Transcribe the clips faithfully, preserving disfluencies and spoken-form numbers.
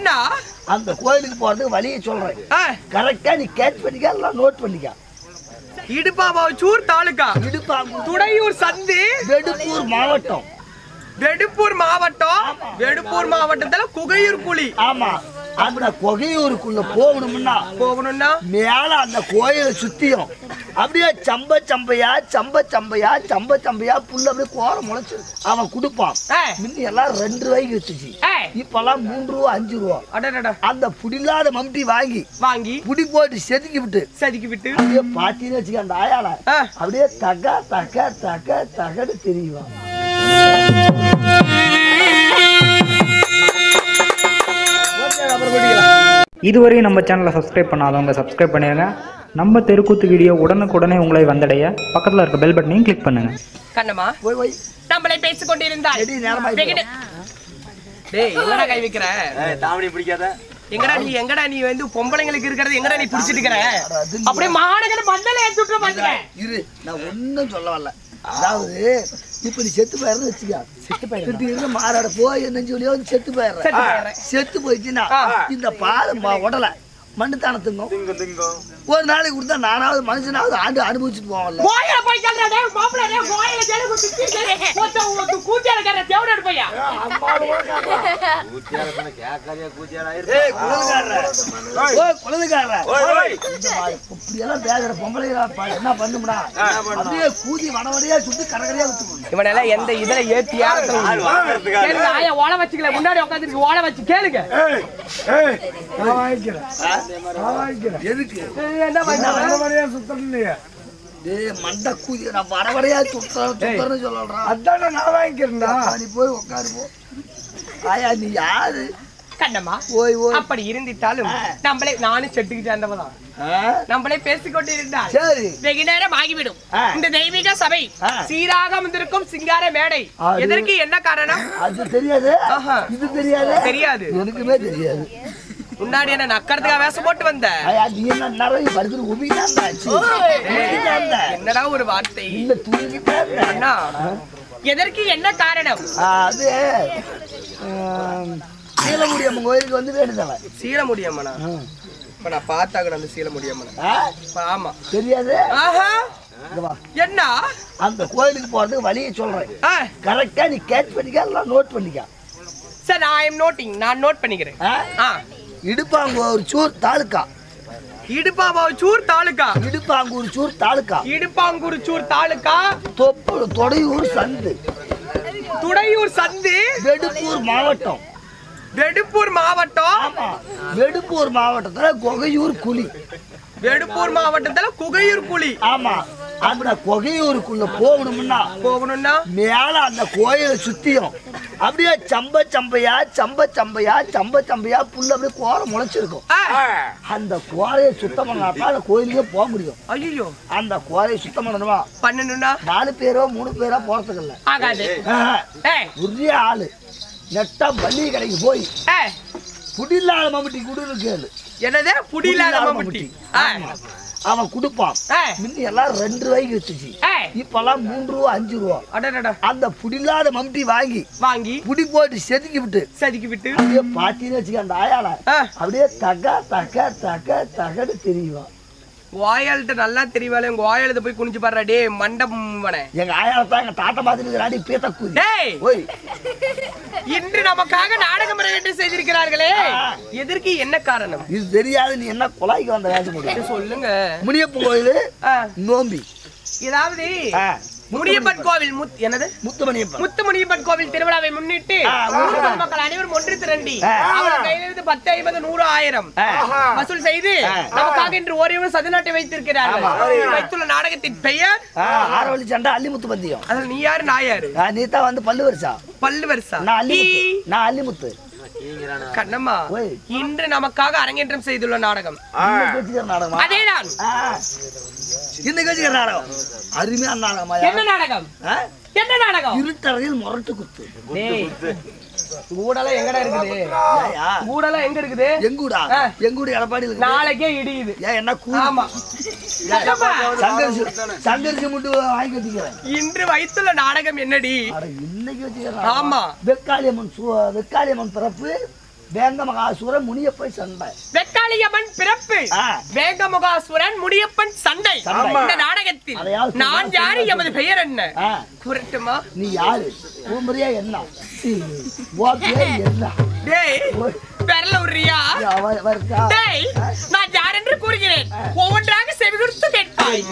அண்ணா அந்த கோயிலுக்கு போறதுக்கு வழியை சொல்றேன். கரெக்ட்டா நீ கேட்ச் பண்ணிக்க இல்ல நோட் பண்ணிக்க. இடுப்பாவூர் தாலுகா இடுப்பாவூர் துடையூர் சந்தி வெடுப்பூர் மாவட்டம். வெடுப்பூர் மாவட்டம் வெடுப்பூர் மாவட்டத்துல குகையூர் புலி. ஆமா அந்த குகையூருக்குள்ள போகணும்னா போகணும்னா மேல அந்த கோயிலை சுத்தியும் அப்படியே சம்ப சம்பையா சம்ப சம்பையா சம்ப சம்பையா புள்ள அப்படியே கோரம் முளைச்சிருக்கு. அவன் குடுப்பான். முன்ன எல்லாம் ரெண்டு ரூபாய்க்கு வச்சுச்சு, இப்பெல்லாம் மூன்று ரூபா அஞ்சு ரூபா. அந்த புடில்லாத மம்டி வாங்கி வாங்கி புடி போட்டு செதுக்கி விட்டு செதுக்கி விட்டு அப்படியே பாத்தின்னு வச்சுக்க. அந்த ஆயால அப்படியே தக தக தக தகடு தெரியுவான். இதுவரையும் நம்ம சேனலை சப்ஸ்கிரைப் பண்ணாதவங்க சப்ஸ்கிரைப் பண்ணிடுங்க. நம்ம தெருக்கூத்து வீடியோ உடனுக்குடனே உங்களை வந்தடைய பக்கத்துல இருக்க பெல் பட்டனையும் கிளிக் பண்ணுங்க. கண்ணம்மா போய் போய் நம்மளே பேசி கொண்டிருந்தாய். டேய் எங்கடா கை வைக்கற? டேய் தாமடி பிடிக்காத. எங்கடா நீ எங்கடா நீ வந்து பொம்பளைங்களுக்கு இருக்குறது எங்கடா நீ பிடிச்சிட்டு இருக்கற? அப்படியே மானகன மண்டல ஏத்துட்டு வந்துற. இரு நான் ஒண்ணும் சொல்ல வரல. அதாவது இப்ப நீ செத்து போயிரன்னு வெச்சுக்க. செத்து போயிரன்னு மாறாட போய் நெஞ்சுலியோ செத்து போயிரற. செத்து போயிச்சினா இந்த பாதம் உடல மண்ணு தான திங்கும் திங்கும். ஒரு நாளைக்கு கொடுத்தா நானாவது மனுஷனாவது ஆண்டு அனுபவிச்சுட்டு போவான்ல. போயில போய் சொல்றா டேய் மாப்ள டேய் போயில ஜெயில குத்தி சரி போடா உனக்கு கூட்டியால கர தேவனடு போயா அம்மாளு கூட்டியால பண்ண கேக்காரியா கூட்டியால ஆயிரு. ஏய் குலதுகாரரே ஓய் குலதுகாரரே ஓய் இப்படியெல்லாம் பேசற பொம்பளையா என்ன பண்ணும்டா? அப்படியே கூதி வடவரையா சுத்தி கரகரையா விட்டு இவனால எந்த இதல ஏத்தியா வாங்குறதுக்காக என்ன ஆயா ஓள வச்சிக்கல முன்னாடி உட்கார்ந்திருக்கு ஓள வச்சி கேளுங்க. ஏய் ஏய் நான் வாங்கிக்கிறேன். எதுக்கு என்ன வரவரையா சுத்தறீங்க? டேய் மண்ட கூதி நான் வரவரையா சுத்தற சுத்தறன்னு சொல்றேன். அதானே நான் வாங்கிக்கிறேன்டா. நீ போய் உட்காரு போ. ஆயா நீ யாரு? கண்ணம்மா ஓய் ஓய் அப்படி இருந்திட்டாலும் நம்மளே நானே செட்டுக்கு சேர்ந்தவ தான். நம்மளே பேசிக்கொண்டு இருந்தால் சரி வெகு நேரம் ஆகிவிடும். இந்த தெய்வீக சபை சீராக வந்திருக்கும் சிங்கார மேடை எதற்கு என்ன காரணம்? அது தெரியாது. இது தெரியாது. தெரியாது எனக்குமே தெரியாது. முன்னாடி என்ன நக்கறதுக்கா வேஷம் போட்டு வந்த? ஐயா நீ என்ன நரவி படுத்து உபிதான்டா. என்னடா ஒரு வார்த்தை இல்ல தூங்கிட்டே அண்ணா. எதற்கு என்ன காரணம்? அது சீலமுடி அம்மன் கோயிலுக்கு வந்து வேண்டுதல. சீலமுடி அம்மனா? இப்ப நான் பார்த்தாங்க அந்த சீலமுடி அம்மனா. ஆமா தெரியாது. ஆஹா என்ன அந்த கோயிலுக்கு போறதுக்கு வழியை சொல்றேன். கரெக்ட்டா நீ கேட்ச் பண்ணிக்க இல்ல நோட் பண்ணிக்க. Sir I am noting. நான் நோட் பண்ணிக்கிறேன். ஆ இடுப்பாங்கூர் தாலுகா இடுப்பாவூர் தாலுகா இடுப்பாங்கூர் தாலுகா இடுப்பாங்கூர் தாலுகா தொடையூர் சந்து துடையூர் சந்து வெடுப்பூர் மாவட்டம் வெடுப்பூர் மாவட்டம் வெடுப்பூர் மாவட்டத்துல குகையூர் புலி வெடுப்பூர் மாவட்டத்துல குகையூர் புலி. ஆமா அந்த குகையூருக்குள்ள போகணும்னா போகணும்னா மேல அந்த கோயிலை சுத்தியும் அப்படியே சம்ப சம்பையா சம்ப சம்பையா சம்ப சம்பையா புள்ள அப்படியே கோரம் முளைச்சிருக்கும். அந்த கோரையை சுத்தம் பண்ணாதான் அந்த கோயிலுக்கே போக முடியும். ஐயோ அந்த கோரையை சுத்தம் பண்ணணுமா? பண்ணணும்னா நாலு பேரோ மூணு பேரோ போறதுக்கு இல்ல ஆகாது. உரிய ஆளு நெட்டா பள்ளி கடைக்கு போய் புடில்லாத மம்பட்டி குடுன்னு கேளு. என்னது புடில்லாத மம்பட்டி? அவன் குடுப்பான். முன்ன எல்லாம் ரெண்டு ரூபாய்க்கு வச்சுச்சு, இப்பெல்லாம் மூன்று ரூபா அஞ்சு ரூபா. அந்த புடில்லாத மம்டி வாங்கி வாங்கி புடி போட்டு செதுக்கி விட்டு செதுக்கி விட்டு அப்படியே பாத்தின்னு வச்சுக்க. அந்த ஆயால அப்படியே தக தக தக தகடு தெரியுவான். வாயால்ட்ட நல்லா தெரியவாளே உங்க வாயாலத போய் குனிஞ்சு பாறா. டேய் மண்டபம்வனே எங்க ஆயாலதான் எங்க தாத்தா பாத்துட்டு ராடி பேத்த கூதி. டேய் ஓய் இன்று நமக்காக நாடகம் ரெண்டு செய்திருக்கிறார்களே எதற்கு என்ன காரணம்? இது தெரியாது. நீ என்ன கொலைக்கு வந்த வேஷம் போடு சொல்லுங்க. முனியப்பன் கோயில் நோம்பி ஏதாவது முனியப்பன் கோவில் என்னது முத்துமணியப்பன் முத்துமணியப்பன் கோவில் திருவிழாவை முன்னிட்டு மக்கள் அனைவரும் ஒன்று திரண்டி அவர் கையிலிருந்து பத்து ஐம்பது நூறு ஆயிரம் வசூல் செய்து நமக்காக இன்று ஒரே ஒரு சதுநாட்டை வைத்திருக்கிறார்கள். வைத்துள்ள நாடகத்தின் பெயர் ஆரவழி சண்டை அள்ளிமுத்து பந்தயம். அதில் நீ யாரு நான் யாரு? நீ தான் வந்து பல்லு வருஷா பல்லு வருஷா நான் அள்ளிமுத்து. கண்ணம்மா இன்று நமக்காக அரங்கேற்றம் செய்துள்ள நாடகம் அதேதான். இன்னைக்கு நாடகம் அருமையான நாடகம். என்ன நாடகம்? என்ன நாடகம்? இருட்டறையில் முரட்டு குத்து. கூடலாம் எங்கடா இருக்குது? கூடலாம் எங்க இருக்குது? எங்கூடா எங்கூடு எடப்பாடி இருக்கு. நாளைக்கே இடியுது. ஏன் என்ன கூமா சங்கரிசி சங்கரிசி முட்டு வாங்கி வச்சுக்கிறேன். இன்று வைத்துள்ள நாடகம் என்னடி? இன்னைக்கு வச்சுக்கிறேன். ஆமா வெக்காளியம்மன் வெக்காளியம்மன் பிறப்பு வேங்கமகாசுரன் முனியப்பன் சண்டை. வெட்டாளியம்மன் பிறப்பு வேங்கமகாசுரன் முனியப்பன் சண்டை. இந்த நாடகத்தில் நான் யாரு, எமது பெயர் என்ன? கூறட்டுமா? நீ யாரு, உன் பெயர் என்ன, உன் பேர் என்ன? டேய் பெறல உரியா டேய், நான் யார் என்று கூறுகிறேன், ஒவ்வொன்றாக செவி கொடுத்து கேட்பாய்.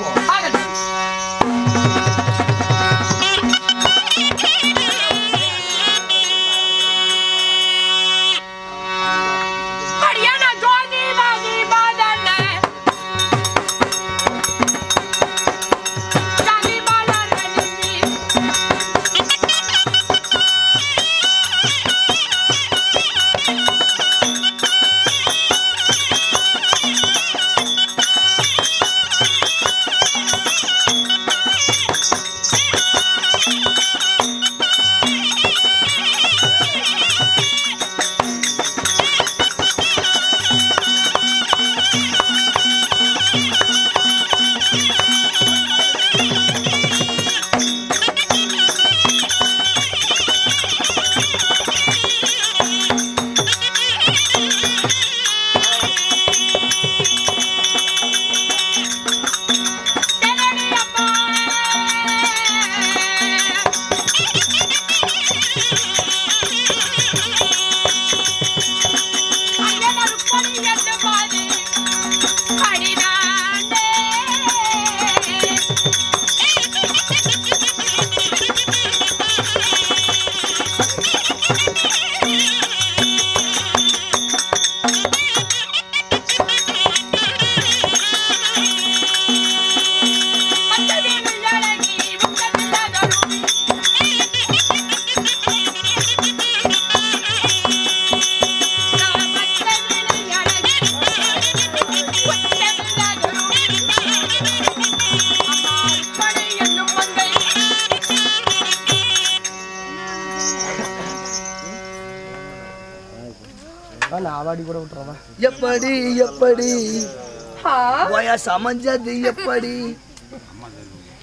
எப்படி எப்படி சமைஞ்சது எப்படி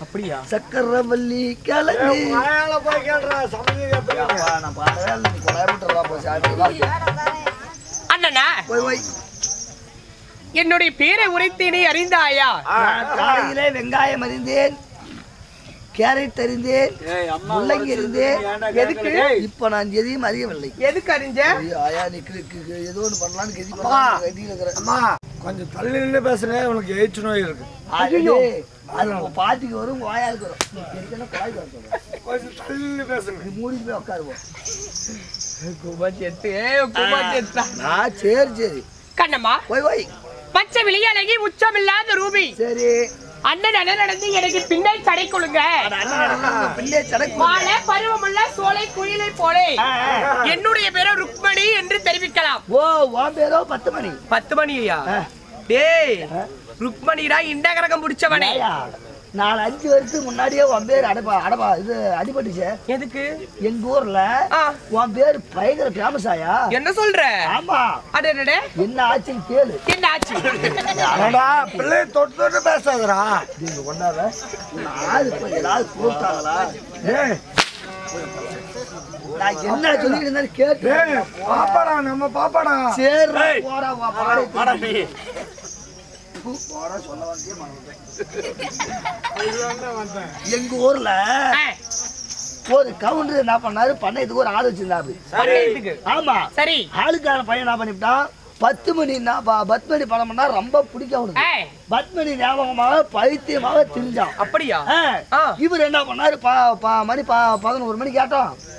அப்படியா? சக்கரவள்ளி கிழங்கு அண்ணா, என்னுடைய பேரை உரைத்தேனே, அறிந்தாயா? காலையிலே வெங்காயம் அறிந்தேன், கேரட் அறிந்தேன், முள்ளங்கி அறிந்தேன். எதுக்கு இப்ப நான் எதையும் அறியவில்லை. எதுக்கு அறிஞ்சேன்? ஆயா நிக்கு ஏதோ ஒன்று பண்ணலான்னு கதியில். அம்மா கொஞ்சம் தள்ளி நின்று பேசுறேன், உனக்கு எயிட்ஸ் நோய் இருக்கு. அது பாட்டிக்கு வரும், வாயாளுக்கு வரும். கொஞ்சம் தள்ளி நின்று பேசுங்க, மூடி போய் உட்காருவோம். நான் சரி சரி கண்ணம்மா போய் போய் பச்சை விழியழகி உச்சம் இல்லாத ரூபி. சரி அண்ணன் அண்ணன் நடந்து எனக்கு பின்னை தடை கொடுங்க. வாழ பருவமுள்ள சோலை குயிலை போலே என்னுடைய பேரோ ருக்மணி என்று தெரிவிக்கலாம். ஓ வா பேரோ பத்து மணி. பத்து மணியா? டேய் ருக்மணிடா இந்த கரகம் பிடிச்சவனே, நாலு அஞ்சு வருஷத்துக்கு முன்னாடியே உன் பேர் அடப்பா அடப்பா இது அடிபட்டுச்சு. எதுக்கு? எங்க ஊர்ல உன் பேர் பயங்கர ஃபேமஸ் ஆயா. என்ன சொல்ற? ஆமா. அடடே என்ன ஆச்சு கேளு. என்ன ஆச்சு? அடடா பிள்ளை தொட்டு தொட்டு பேசாதடா. நீங்க ஒண்ணாவே நாலு பேர் எல்லாரும் கூட்டாங்களா? ஏய் நான் என்ன சொல்லிட்டு இருந்தா கேளு. ஏய் பாப்பாடா நம்ம பாப்பாடா. சரி போடா பாப்பாடா வாடா நீ. எங்க ஊர்ல ஒரு கவுண்டர் என்ன பண்ணாரு, பண்ணையத்துக்கு ஒரு ஆள் வச்சிருந்தாரு. ஆமா சரி. ஆளுக்கான பையன் என்ன பண்ணிவிட்டான், பத்து மணி பத்து மணி பணம்னா ரொம்ப பிடிக்கும், பத்து மணி ஞாபகமாக பைத்தியமாக திரிஞ்சான். அப்படியா? இவர் என்ன பண்ணாரு, மணி பதினோரு மணி கேட்டோம்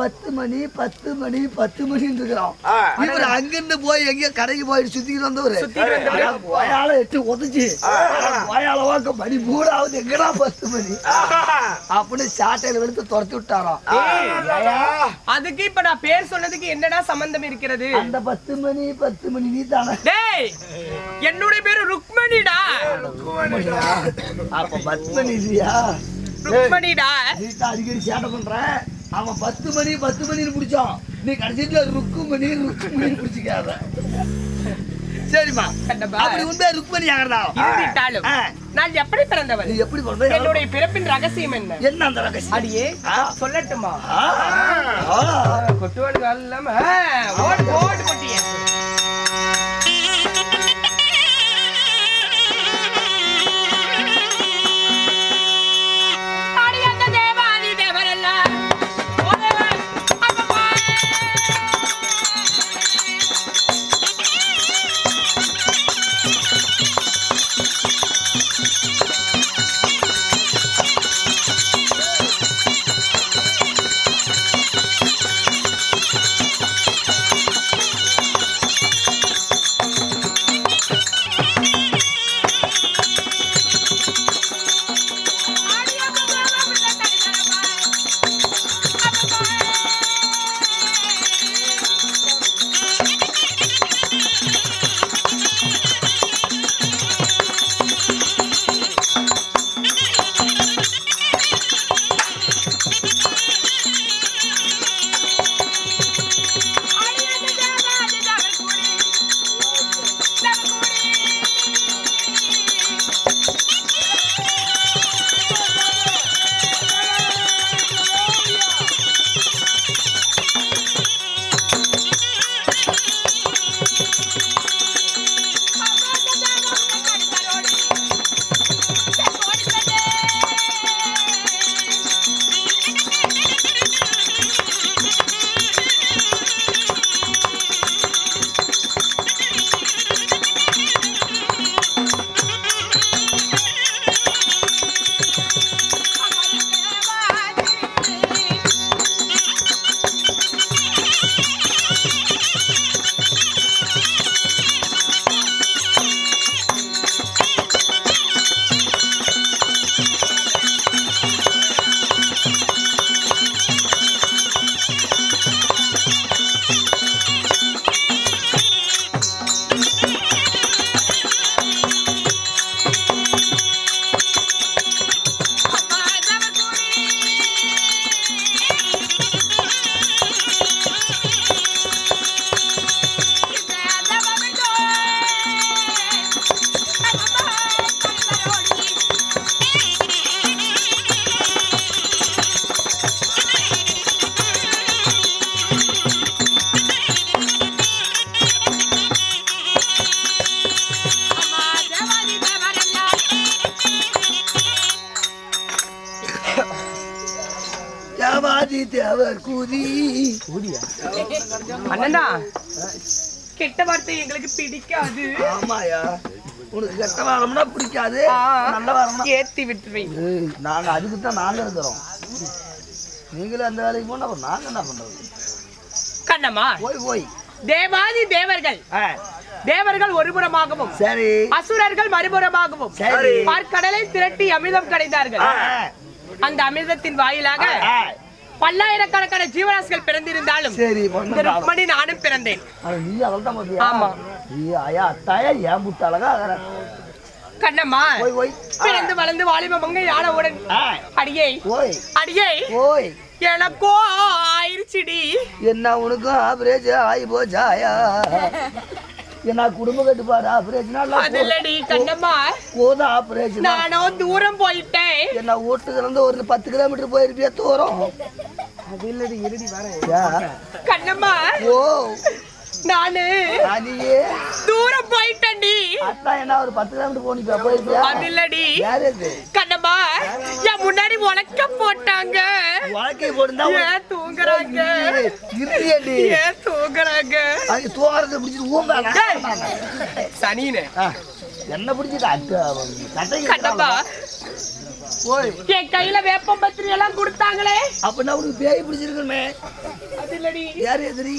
பத்து மணி பத்து மணி பத்து மணின்னு இருக்கிறான். இவர் அங்கிருந்து போய் எங்கேயோ கடைக்கு போய் சுத்திக்கிட்டு வந்தவர் வயால எட்டு உதச்சு வயால வாக்க மணி மூணாவது எங்கடா பத்து மணி அப்படின்னு சாட்டையில எடுத்து துரத்தி விட்டாராம். அதுக்கு இப்ப நான் பேர் சொன்னதுக்கு என்னடா சம்பந்தம் இருக்கிறது? அந்த பத்து மணி பத்து மணி நீ தானே. டேய் என்னுடைய பேரு ருக்மணிடா. அப்ப பத்து மணி இல்லையா ருக்மணிடா. நீ தான் அடிக்கடி சேட்டை பண்ற. அவன் பத்து மணி பத்து மணின்னு பிடிச்சான், நீ கடைசியில ருக்கு மணி ருக்கு மணி பிடிச்சிக்காத. சரிமா அப்படி உண்டே ருக்மணி ஆகறடா இருந்திட்டாலும் நான் எப்படி பிறந்தவன் நீ எப்படி பிறந்தே என்னோட பிறப்பின் ரகசியம் என்ன என்ன அந்த ரகசியம் அடியே சொல்லட்டுமா கொட்டுவாள் கால் இல்லாம ஓட் ஓட் பட்டியே ஏத்தி விட்டுறீங்க நாங்க அதுக்கு தான் நாங்க இருக்கோம் நீங்களே அந்த வேலைக்கு போனா அப்ப நாங்க என்ன பண்றது கண்ணம்மா போய் போய் தேவாதி தேவர்கள் தேவர்கள் ஒருபுறமாகவும் சரி அசுரர்கள் மறுபுறமாகவும் சரி பார்க்கடலை திரட்டி அமிர்தம் கடைந்தார்கள் அந்த அமிர்தத்தின் வாயிலாக பல்லாயிரக்கணக்கான ஜீவராசிகள் பிறந்திருந்தாலும் சரி ருக்மணி நானும் பிறந்தேன் நீ அவள் தான் பாத்தியா ஆமா நீ ஆயா தாயா ஏம்புட்டலகா கண்ணம்மா பிறந்து வளர்ந்து வாலிப மங்கை யானை உடன் அடியே ஓய் அடியே ஓய் எனக்கோ ஆயிருச்சுடி என்ன உனக்கு ஆவரேஜ் ஆயி போச்சாயா என்ன குடும்ப கட்டுப்பாடு ஆபரேஷனால அதல்லடி கண்ணம்மா போத ஆபரேஷன் நானோ தூரம் போயிட்டேன் என்ன ஓட்டுக்கு இருந்து ஒரு பத்து கிலோமீட்டர் போயிருப்பியா தூரம் அதில்லடி இருடி வரேன் கண்ணம்மா ஓ நானு அடியே தூரம் போயிட்டேன்டி அத்தா என்ன ஒரு பத்து கிலோமீட்டர் போனியா போயிட்டியா அதில்லடி யார் இது கண்ணம்மா நான் முன்னாடி வளக்க போட்டாங்க வளக்கை போடுதா தூங்கறாங்க இருடிடி ஏ தூங்கறாங்க அது தூங்கறது பிடிச்சி ஊம்பானா சனினே என்ன பிடிச்சிட்ட அத்தை கண்ணம்மா ஓய் கே கையில வேப்பம் பத்திரி எல்லாம் கொடுத்தாங்களே அப்ப நான் உனக்கு பேய் பிடிச்சிருக்குமே அதில்லடி யார் எதிரி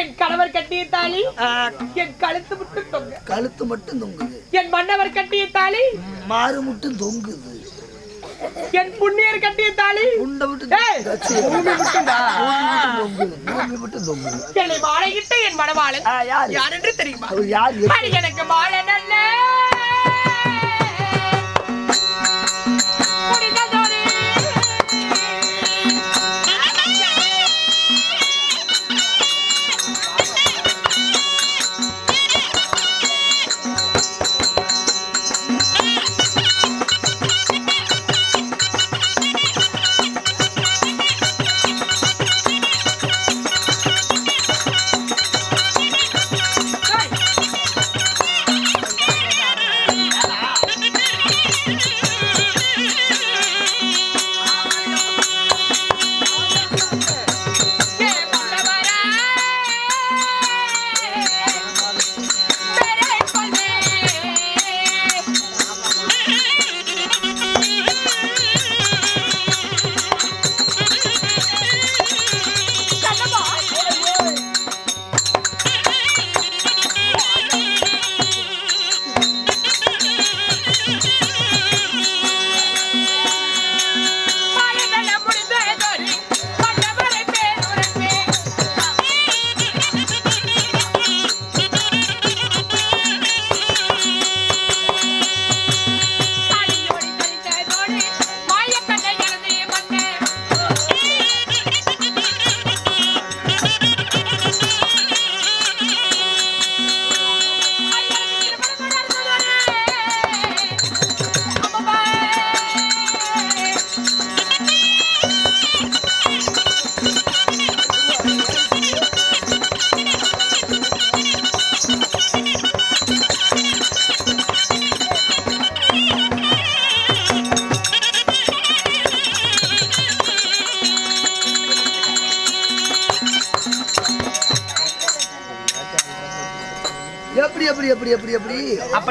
என் கணவர் கட்டிய தாலி என் கழுத்து மட்டும் தொங்குது கழுத்து மட்டும் தொங்குது என் மன்னவர் கட்டிய தாலி மாறு மட்டும் தொங்குது என் புண்ணியர் கட்டிய தாலி உண்ட மட்டும் பூமி மட்டும் பூமி மட்டும் தொங்குது என் மாலையிட்ட என் மணவாளன் யார் என்று தெரியுமா யார் எனக்கு மாலை நல்ல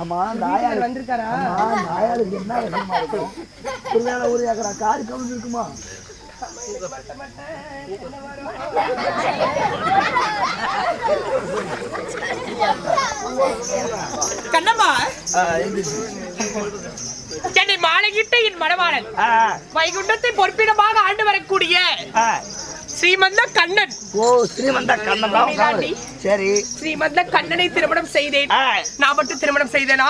அம்மா நாயால வந்திருக்காரா அம்மா நாயால என்ன வேணுமா இருக்கும் புரியல ஒரு ஏக்கரா கார் கவுந்து இருக்குமா பட்ட பட்ட என்ன வர கண்ணம்மா சென்னை மாலையிட்ட என் மணவாளன் வைகுண்டத்தை பொறுப்பிடமாக ஆண்டு வரக்கூடிய ஸ்ரீமந்த கண்ணன் ஓ ஸ்ரீமந்த கண்ணன் தான் சரி ஸ்ரீமந்த கண்ணனை திருமணம் செய்தேன் நான் மட்டும் திருமணம் செய்தேனா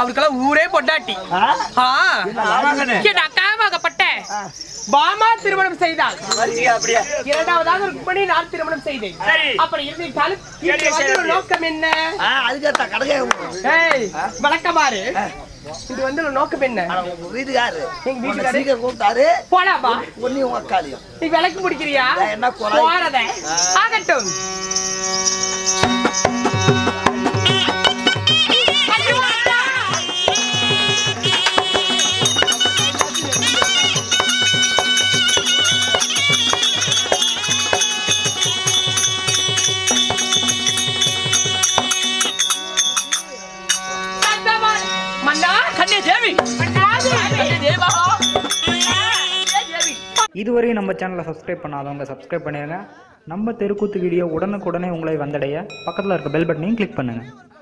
அவர்க்கெல்லாம் ஊரே பொண்டாட்டி ஆ என்ன அக்காவாகப்பட்ட பாமா திருமணம் செய்தாள் இரண்டாவதாக ருக்மணி நான் திருமணம் செய்தேன் அப்புறம் இருந்திருக்காலும் நோக்கம் என்ன வழக்கமாறு இது வந்து நோக்கம் என்ன உங்க வீட்டுக்காரு எங்க வீட்டுக்காரங்க கூப்பிட்டாரு போலாமா ஒண்ணு உங்க அக்காலியும் நீ விளக்கு பிடிக்கிறியா என்ன போறத ஆகட்டும் இதுவரையும் நம்ம சேனலை சப்ஸ்கிரைப் பண்ணாதவங்க சப்ஸ்கிரைப் பண்ணிடுங்க. நம்ம தெருக்கூத்து வீடியோ உடனுக்குடனே உங்களை வந்தடைய பக்கத்தில் இருக்க பெல் பட்டனையும் கிளிக் பண்ணுங்கள்.